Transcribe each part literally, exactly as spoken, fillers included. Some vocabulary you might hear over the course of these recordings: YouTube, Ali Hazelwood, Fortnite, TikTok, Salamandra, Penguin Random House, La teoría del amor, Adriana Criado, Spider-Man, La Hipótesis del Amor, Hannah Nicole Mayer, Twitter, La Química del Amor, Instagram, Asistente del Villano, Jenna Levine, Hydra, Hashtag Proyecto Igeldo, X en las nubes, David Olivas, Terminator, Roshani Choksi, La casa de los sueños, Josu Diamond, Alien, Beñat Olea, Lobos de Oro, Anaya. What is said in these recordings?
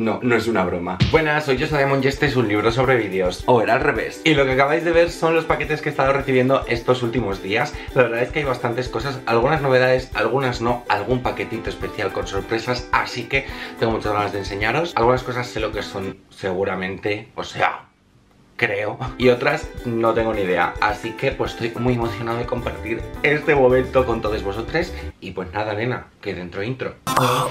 No, no es una broma. Buenas, soy Josu Diamond y este es un libro sobre vídeos. O era al revés. Y lo que acabáis de ver son los paquetes que he estado recibiendo estos últimos días. La verdad es que hay bastantes cosas, algunas novedades, algunas no, algún paquetito especial con sorpresas. Así que tengo muchas ganas de enseñaros. Algunas cosas sé lo que son seguramente, o sea... creo, y otras no tengo ni idea, así que pues estoy muy emocionado de compartir este momento con todos vosotros y pues nada, nena, que dentro intro. Oh, wow.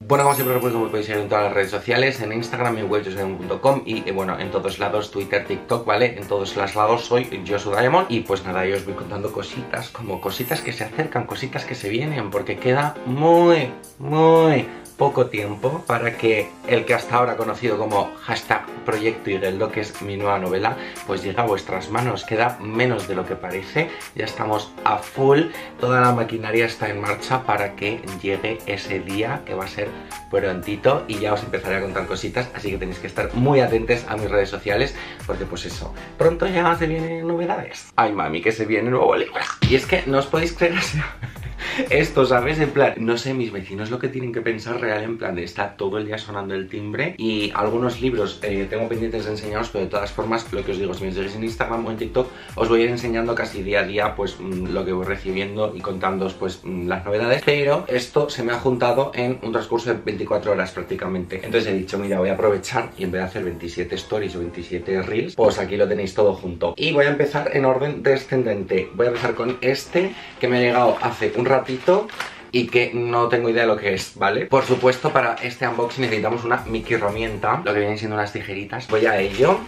Bueno, como siempre recuerdo que me podéis seguir en todas las redes sociales, en Instagram, en web josu diamond punto com y eh, bueno, en todos lados, Twitter, TikTok, ¿vale? En todos los lados soy Josu Diamond y pues nada, yo os voy contando cositas, como cositas que se acercan, cositas que se vienen, porque queda muy, muy poco tiempo para que el que hasta ahora conocido como Hashtag Proyecto Igeldo, que es mi nueva novela, pues llegue a vuestras manos. Queda menos de lo que parece, ya estamos a full, toda la maquinaria está en marcha para que llegue ese día que va a ser prontito y ya os empezaré a contar cositas, así que tenéis que estar muy atentos a mis redes sociales porque pues eso, pronto ya se vienen novedades. Ay mami, que se viene nuevo libro. Y es que no os podéis creer esto, ¿sabes? En plan, no sé, mis vecinos lo que tienen que pensar real, en plan de estar todo el día sonando el timbre. Y algunos libros eh, tengo pendientes de enseñaros, pero de todas formas, lo que os digo, si me seguís en Instagram o en TikTok, os voy a ir enseñando casi día a día pues lo que voy recibiendo y contándoos pues las novedades. Pero esto se me ha juntado en un transcurso de veinticuatro horas prácticamente. Entonces he dicho, mira, voy a aprovechar y en vez de hacer veintisiete stories o veintisiete reels, pues aquí lo tenéis todo junto. Y voy a empezar en orden descendente. Voy a empezar con este, que me ha llegado hace un ratito y que no tengo idea de lo que es, ¿vale? Por supuesto, para este unboxing necesitamos una micro herramienta, lo que vienen siendo unas tijeritas. Voy a ello.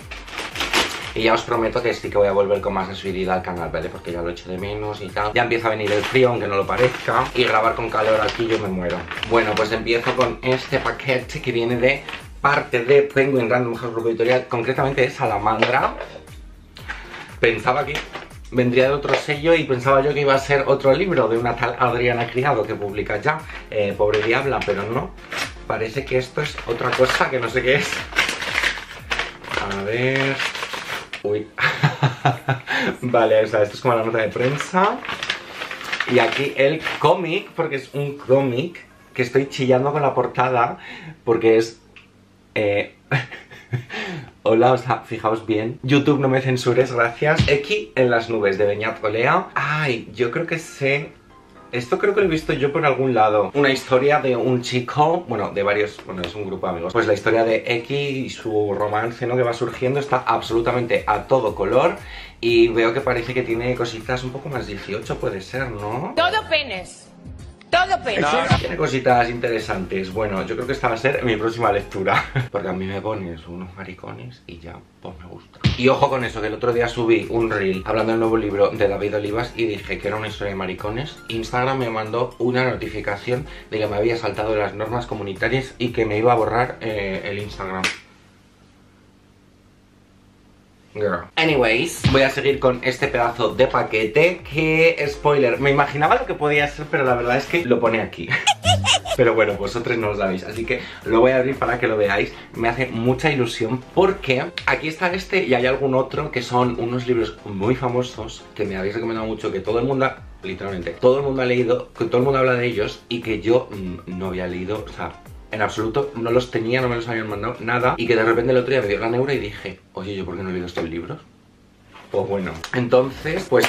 Y ya os prometo que sí que voy a volver con más asiduidad al canal, ¿vale? Porque ya lo echo de menos y tal. Ya empieza a venir el frío, aunque no lo parezca. Y grabar con calor aquí yo me muero. Bueno, pues empiezo con este paquete que viene de parte de Penguin Random House Grupo Editorial, concretamente de Salamandra. Pensaba que vendría de otro sello y pensaba yo que iba a ser otro libro de una tal Adriana Criado que publica ya. Eh, pobre diabla, pero no. Parece que esto es otra cosa que no sé qué es. A ver... uy. Vale, o sea, esto es como la nota de prensa. Y aquí el cómic, porque es un cómic que estoy chillando con la portada porque es... Eh... Hola, o sea, fijaos bien. YouTube, no me censures, gracias. X en las nubes, de Beñat Olea. Ay, yo creo que sé... esto creo que lo he visto yo por algún lado. Una historia de un chico, bueno, de varios, bueno, es un grupo de amigos. Pues la historia de X y su romance, ¿no? Que va surgiendo, está absolutamente a todo color. Y veo que parece que tiene cositas un poco más dieciocho, puede ser, ¿no? Todo penes. Todo penes. No. Tiene cositas interesantes. Bueno, yo creo que esta va a ser mi próxima lectura. Porque a mí me pones unos maricones y ya, pues me gusta. Y ojo con eso, que el otro día subí un reel hablando del nuevo libro de David Olivas y dije que era una historia de maricones. Instagram me mandó una notificación de que me había saltado de las normas comunitarias y que me iba a borrar eh, el Instagram. Girl. Anyways, voy a seguir con este pedazo de paquete que, spoiler, me imaginaba lo que podía ser, pero la verdad es que lo pone aquí. Pero bueno, vosotros no lo sabéis, así que lo voy a abrir para que lo veáis. Me hace mucha ilusión porque aquí está este y hay algún otro que son unos libros muy famosos que me habéis recomendado mucho, que todo el mundo ha, literalmente, todo el mundo ha leído, que todo el mundo habla de ellos y que yo mmm, no había leído, o sea... en absoluto, no los tenía, no me los habían mandado, nada. Y que de repente el otro día me dio la neura y dije, oye, ¿yo por qué no he leído estos libros? Pues bueno, entonces, pues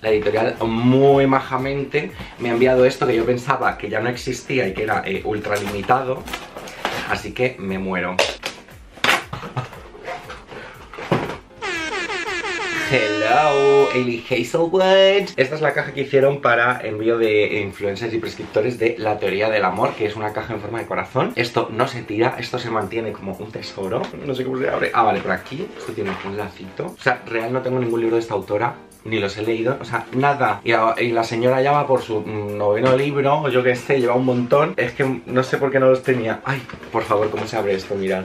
la editorial muy majamente me ha enviado esto que yo pensaba que ya no existía y que era eh, ultra limitado. Así que me muero. Hello, Ali Hazelwood. Esta es la caja que hicieron para envío de influencers y prescriptores de La teoría del amor, que es una caja en forma de corazón. Esto no se tira, esto se mantiene como un tesoro. No sé cómo se abre. Ah, vale, por aquí. Esto tiene un lacito. O sea, real no tengo ningún libro de esta autora, ni los he leído, o sea, nada. Y la, y la señora ya va por su noveno libro, o yo qué sé, lleva un montón. Es que no sé por qué no los tenía. Ay, por favor, ¿cómo se abre esto? Mirad.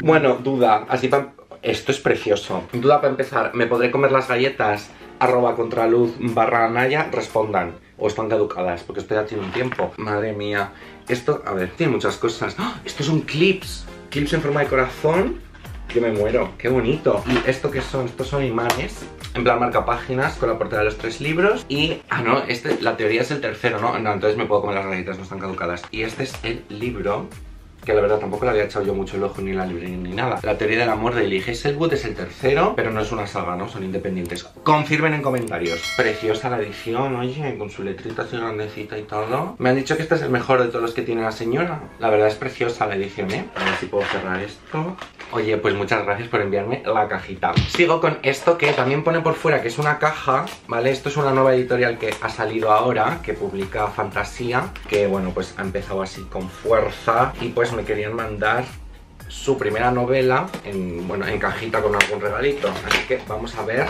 Bueno, duda, así para... esto es precioso. Duda para empezar, ¿me podré comer las galletas? Arroba Contraluz barra Anaya, respondan. O están caducadas, porque esto ya tiene un tiempo. Madre mía. Esto, a ver, tiene muchas cosas. ¡Oh! Esto es un clips. Clips en forma de corazón. que me muero. ¡Qué bonito! ¿Y esto qué son? Estos son imanes, en plan marcapáginas, con la portada de los tres libros. Y, ah no, este, la teoría es el tercero, ¿no? No, entonces me puedo comer las galletas, no están caducadas. Y este es el libro, que la verdad tampoco le había echado yo mucho el ojo, ni la librería ni nada. La teoría del amor de Ali Hazelwood es el tercero, pero no es una saga, ¿no? Son independientes. Confirmen en comentarios. Preciosa la edición, oye, con su letrita así grandecita y todo. Me han dicho que este es el mejor de todos los que tiene la señora. La verdad es preciosa la edición, ¿eh? A ver si puedo cerrar esto. Oye, pues muchas gracias por enviarme la cajita. Sigo con esto que también pone por fuera, que es una caja, ¿vale? Esto es una nueva editorial que ha salido ahora, que publica fantasía, que bueno, pues ha empezado así con fuerza y pues me querían mandar su primera novela en, bueno, en cajita con algún regalito, así que vamos a ver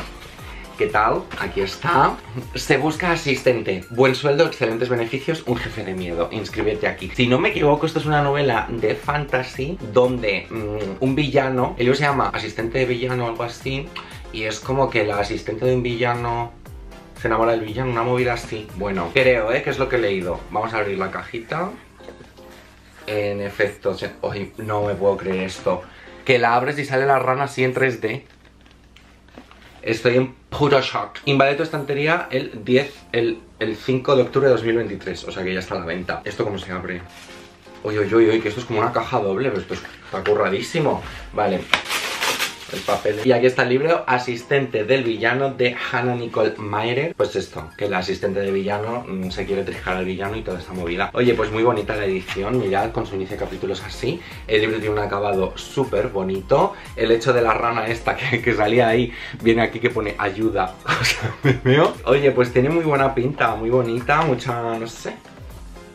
qué tal. Aquí está. Se busca asistente, buen sueldo, excelentes beneficios, un jefe de miedo, inscríbete aquí. Si no me equivoco, esto es una novela de fantasy donde mmm, un villano, el libro se llama Asistente de Villano o algo así, y es como que la asistente de un villano se enamora del villano, una movida así. Bueno, creo, ¿eh? Que es lo que he leído. Vamos a abrir la cajita. En efecto, hoy no me puedo creer esto. Que la abres y sale la rana así en tres D. Estoy en puro shock. Invade tu estantería el diez, el cinco de octubre de dos mil veintitrés. O sea que ya está a la venta. ¿Esto cómo se abre? Uy, uy, uy, uy, que esto es como una caja doble. Pero esto está curradísimo. Vale. El papel. Y aquí está el libro Asistente del Villano de Hannah Nicole Mayer. Pues esto, que la asistente de villano mmm, se quiere trijar al villano y toda esta movida. Oye, pues muy bonita la edición, mirad, con su inicio de capítulos así. El libro tiene un acabado súper bonito. El hecho de la rana esta que, que salía ahí, viene aquí que pone ayuda. O sea, me veo. Oye, pues tiene muy buena pinta, muy bonita, mucha, no sé...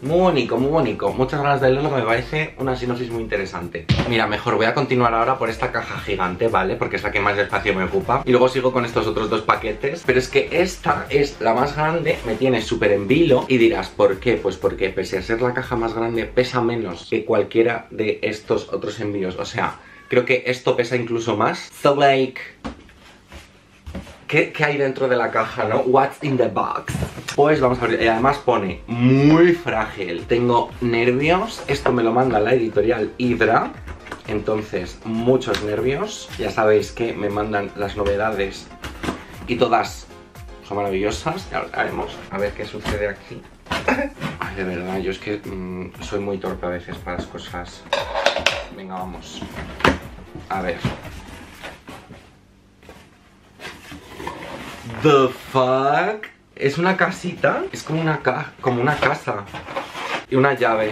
Muy bonito, muy bonito. Muchas ganas de leerlo, que me parece una sinopsis muy interesante. Mira, mejor voy a continuar ahora por esta caja gigante, ¿vale? Porque es la que más espacio me ocupa. Y luego sigo con estos otros dos paquetes. Pero es que esta es la más grande, me tiene súper en vilo. Y dirás, ¿por qué? Pues porque pese a ser la caja más grande, pesa menos que cualquiera de estos otros envíos. O sea, creo que esto pesa incluso más. So like... ¿Qué, ¿Qué hay dentro de la caja, no? What's in the box? Pues vamos a abrir. Y además pone muy frágil. Tengo nervios. Esto me lo manda la editorial Hydra. Entonces, muchos nervios. Ya sabéis que me mandan las novedades y todas son maravillosas. Ya lo haremos. A ver qué sucede aquí. Ay, de verdad, yo es que mmm, soy muy torpe a veces para las cosas. Venga, vamos. A ver. The fuck? Es una casita. Es como una, ca como una casa. Y una llave.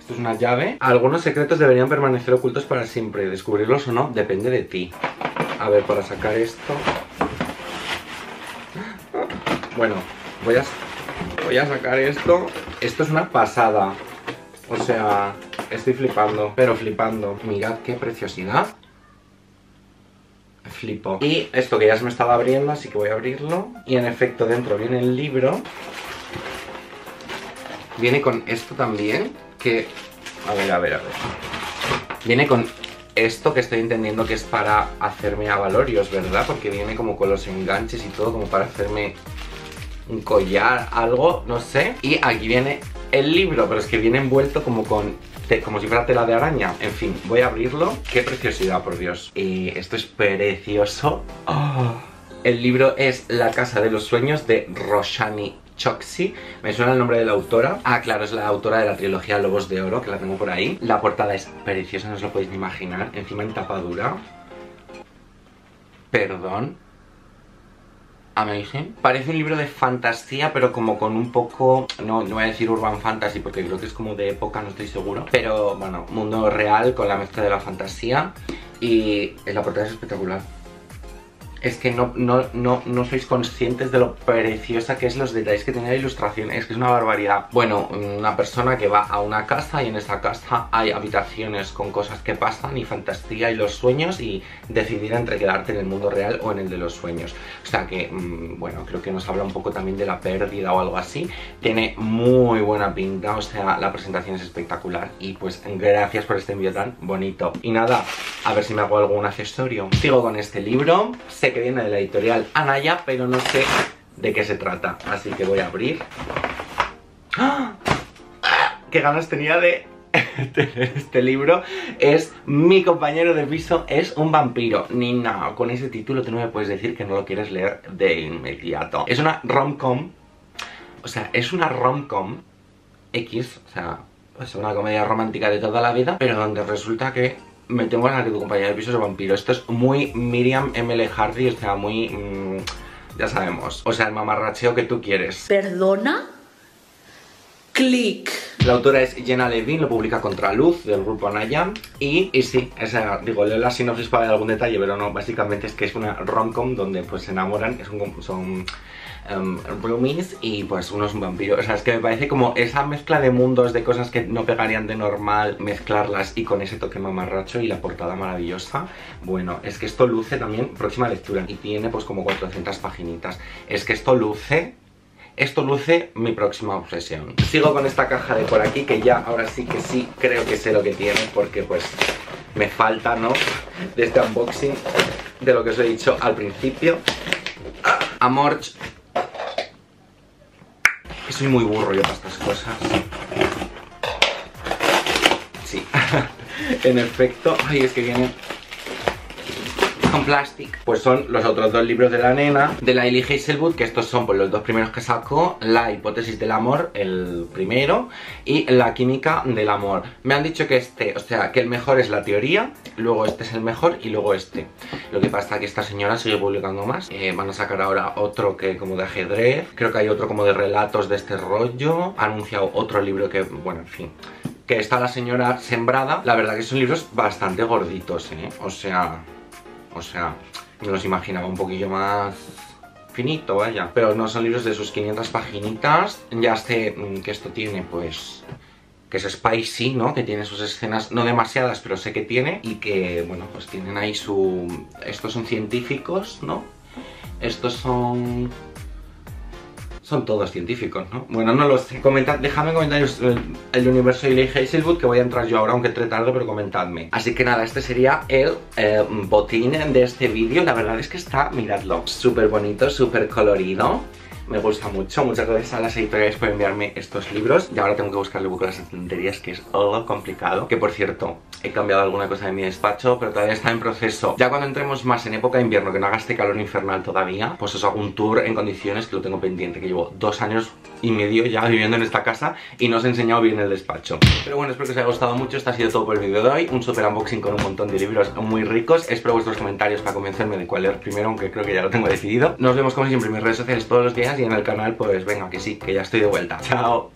Esto es una llave. Algunos secretos deberían permanecer ocultos para siempre. Descubrirlos o no depende de ti. A ver, para sacar esto. Bueno, voy a, voy a sacar esto. Esto es una pasada. O sea, estoy flipando. Pero flipando. Mirad qué preciosidad. Flipo. Y esto que ya se me estaba abriendo, así que voy a abrirlo. Y en efecto dentro viene el libro. Viene con esto también, que... A ver, a ver, a ver. Viene con esto que estoy entendiendo que es para hacerme abalorios, ¿verdad? Porque viene como con los enganches y todo, como para hacerme un collar, algo, no sé. Y aquí viene el libro, pero es que viene envuelto como con... como si fuera tela de araña. En fin, voy a abrirlo. ¡Qué preciosidad, por Dios! Y esto es precioso. Oh. El libro es La casa de los sueños de Roshani Choksi. Me suena el nombre de la autora. Ah, claro, es la autora de la trilogía Lobos de Oro, que la tengo por ahí. La portada es preciosa, no os lo podéis ni imaginar. Encima en tapadura. Perdón. Amazing. Parece un libro de fantasía, pero como con un poco... No, no voy a decir urban fantasy porque creo que es como de época, no estoy seguro. Pero bueno, mundo real con la mezcla de la fantasía. Y la portada es espectacular. Es que no, no, no, no sois conscientes de lo preciosa que es, los detalles que tiene la ilustración. Es que es una barbaridad. Bueno, una persona que va a una casa y en esa casa hay habitaciones con cosas que pasan y fantasía y los sueños, y decidir entre quedarte en el mundo real o en el de los sueños. O sea que, mmm, bueno, creo que nos habla un poco también de la pérdida o algo así. Tiene muy buena pinta, o sea, la presentación es espectacular. Y pues gracias por este envío tan bonito. Y nada, a ver si me hago algún accesorio. Sigo con este libro. Se que viene de la editorial Anaya, pero no sé de qué se trata, así que voy a abrir. ¡Ah! ¡Qué ganas tenía de este, este libro es Mi compañero de piso es un vampiro. Ni no, con ese título tú no me puedes decir que no lo quieres leer de inmediato. Es una rom-com, o sea, es una rom-com X, o sea, es una comedia romántica de toda la vida, pero donde resulta que me tengo ganas de que tu compañero de piso es un vampiro. Esto es muy Miriam M L Hardy, o sea, muy... Mmm, ya sabemos, o sea, el mamarracheo que tú quieres. ¿Perdona? Clic. La autora es Jenna Levine, lo publica Contraluz, del grupo Anaya. Y, y sí, esa, digo, leo la sinopsis para algún detalle, pero no, básicamente es que es una rom-com donde pues se enamoran, es un, son um, roomies y pues uno es un vampiro. O sea, es que me parece como esa mezcla de mundos, de cosas que no pegarían de normal, mezclarlas y con ese toque mamarracho y la portada maravillosa. Bueno, es que esto luce también, próxima lectura, y tiene pues como cuatrocientas paginitas. Es que esto luce... Esto luce mi próxima obsesión. Sigo con esta caja de por aquí, que ya ahora sí que sí creo que sé lo que tiene, porque pues me falta, ¿no?, de este unboxing, de lo que os he dicho al principio. Amor. Soy muy burro yo para estas cosas. Sí. En efecto. Ay, es que viene... con plastic. Pues son los otros dos libros de la nena, de la Ali Hazelwood, que estos son pues los dos primeros que sacó: La Hipótesis del Amor, el primero, y La Química del Amor. Me han dicho que este, o sea, que el mejor es La Teoría, luego este es el mejor y luego este. Lo que pasa es que esta señora sigue publicando más. Eh, van a sacar ahora otro que como de ajedrez, creo que hay otro como de relatos de este rollo, ha anunciado otro libro que, bueno, en fin... que está la señora sembrada. La verdad que son libros bastante gorditos, ¿eh? O sea... O sea, me los imaginaba un poquillo más finito, vaya. Pero no, son libros de sus quinientas paginitas. Ya sé que esto tiene, pues... que es spicy, ¿no? Que tiene sus escenas, no demasiadas, pero sé que tiene. Y que, bueno, pues tienen ahí su... Estos son científicos, ¿no? Estos son... Son todos científicos, ¿no? Bueno, no lo sé. Comentad, dejadme en comentarios el, el universo de Lee Hazelwood, que voy a entrar yo ahora, aunque entre tarde, pero comentadme. Así que nada, este sería el eh, botín de este vídeo. La verdad es que está, miradlo, súper bonito, súper colorido. Me gusta mucho. Muchas gracias a las editoriales por enviarme estos libros. Y ahora tengo que buscarle buco a las estanterías, que es algo complicado. Que por cierto, he cambiado alguna cosa de mi despacho, pero todavía está en proceso. Ya cuando entremos más en época de invierno, que no haga este calor infernal todavía, pues os hago un tour en condiciones, que lo tengo pendiente, que llevo dos años y medio ya viviendo en esta casa y no os he enseñado bien el despacho. Pero bueno, espero que os haya gustado mucho. Esto ha sido todo por el vídeo de hoy. Un super unboxing con un montón de libros muy ricos. Espero vuestros comentarios para convencerme de cuál leer primero, aunque creo que ya lo tengo decidido. Nos vemos como siempre en mis redes sociales todos los días. Y en el canal, pues venga, que sí, que ya estoy de vuelta. ¡Chao!